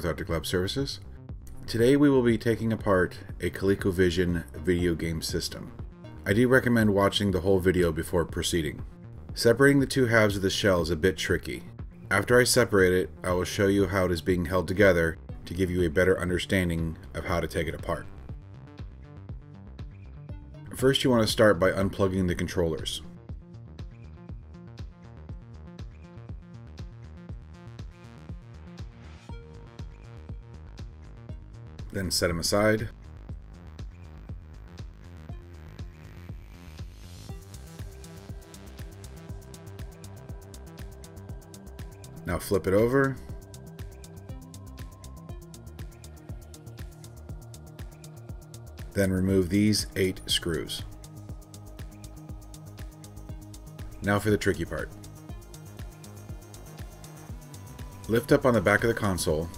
with Arctic Lab Services. Today we will be taking apart a ColecoVision video game system. I do recommend watching the whole video before proceeding. Separating the two halves of the shell is a bit tricky. After I separate it, I will show you how it is being held together to give you a better understanding of how to take it apart. First, you want to start by unplugging the controllers. Then set them aside. Now flip it over. Then remove these 8 screws. Now for the tricky part. Lift up on the back of the console,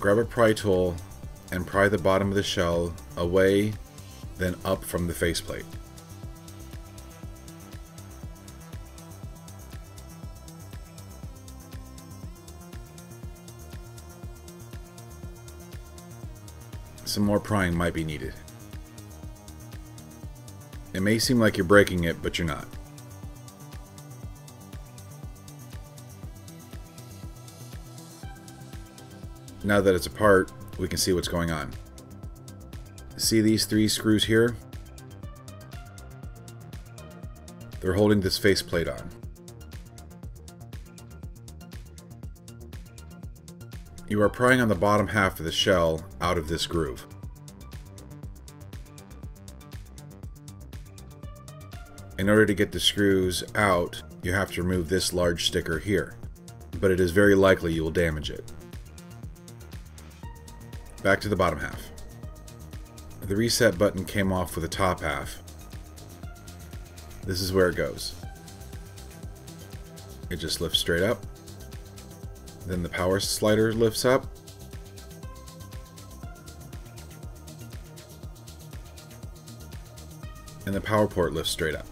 grab a pry tool and pry the bottom of the shell away, then up from the faceplate. Some more prying might be needed. It may seem like you're breaking it, but you're not. Now that it's apart, we can see what's going on. See these 3 screws here? They're holding this faceplate on. You are prying on the bottom half of the shell out of this groove. In order to get the screws out, you have to remove this large sticker here, but it is very likely you will damage it. Back to the bottom half. The reset button came off with the top half. This is where it goes. It just lifts straight up. Then the power slider lifts up. And the power port lifts straight up.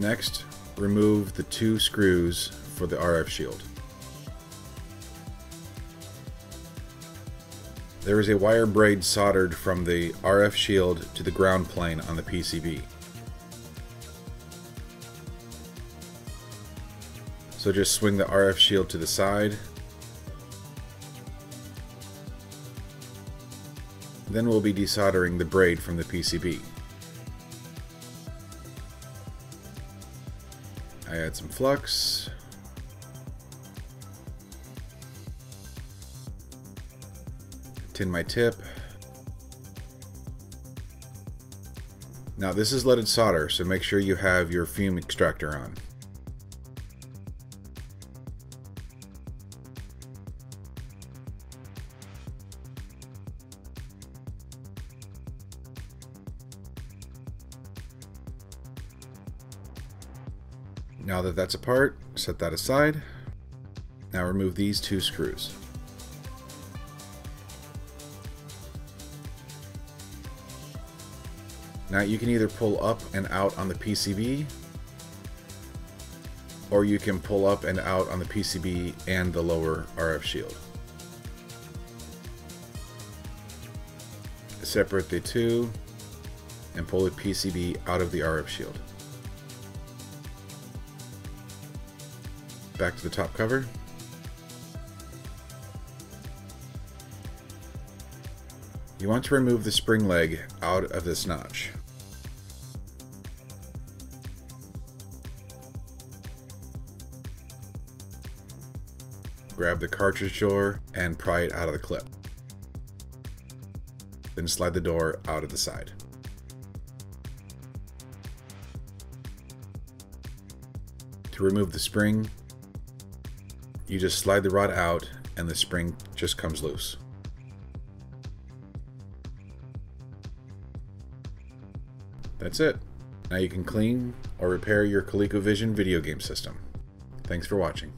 Next, remove the 2 screws for the RF shield. There is a wire braid soldered from the RF shield to the ground plane on the PCB. So just swing the RF shield to the side. Then we'll be desoldering the braid from the PCB. I add some flux, tin my tip. Now this is leaded solder, so make sure you have your fume extractor on. Now that that's apart, set that aside. Now remove these 2 screws. Now you can either pull up and out on the PCB, or you can pull up and out on the PCB and the lower RF shield. Separate the 2 and pull the PCB out of the RF shield. Back to the top cover. You want to remove the spring leg out of this notch. Grab the cartridge door and pry it out of the clip. Then slide the door out of the side. To remove the spring, you just slide the rod out and the spring just comes loose. That's it. Now you can clean or repair your ColecoVision video game system. Thanks for watching.